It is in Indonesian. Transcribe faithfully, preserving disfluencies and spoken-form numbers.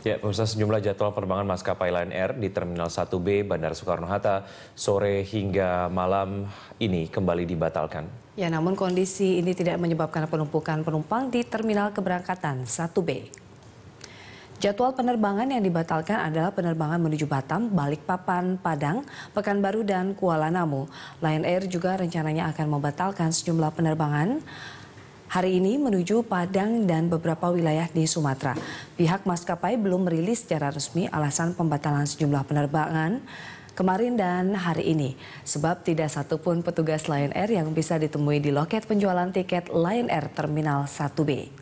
Ya, pemirsa, sejumlah jadwal penerbangan maskapai Lion Air di Terminal satu B Bandara Soekarno-Hatta sore hingga malam ini kembali dibatalkan. Ya, namun kondisi ini tidak menyebabkan penumpukan penumpang di Terminal Keberangkatan satu B. Jadwal penerbangan yang dibatalkan adalah penerbangan menuju Batam, Balikpapan, Padang, Pekanbaru, dan Kuala Namu. Lion Air juga rencananya akan membatalkan sejumlah penerbangan hari ini menuju Padang dan beberapa wilayah di Sumatera. Pihak maskapai belum merilis secara resmi alasan pembatalan sejumlah penerbangan kemarin dan hari ini. Sebab tidak satupun petugas Lion Air yang bisa ditemui di loket penjualan tiket Lion Air Terminal satu B.